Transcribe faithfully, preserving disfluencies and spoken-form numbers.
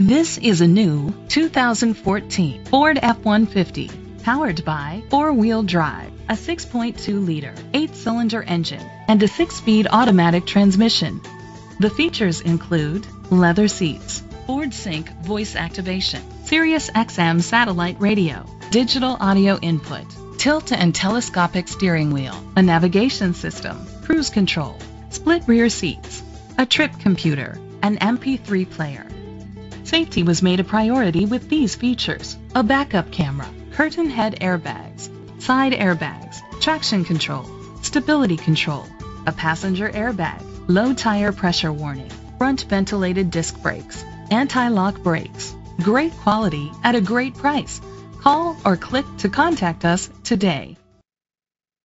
This is a new two thousand fourteen Ford F one fifty, powered by four-wheel drive, a six point two liter, eight-cylinder engine, and a six-speed automatic transmission. The features include leather seats, Ford Sync voice activation, Sirius X M satellite radio, digital audio input, tilt and telescopic steering wheel, a navigation system, cruise control, split rear seats, a trip computer, an M P three player. Safety was made a priority with these features: a backup camera, curtain head airbags, side airbags, traction control, stability control, a passenger airbag, low tire pressure warning, front ventilated disc brakes, anti-lock brakes. Great quality at a great price. Call or click to contact us today.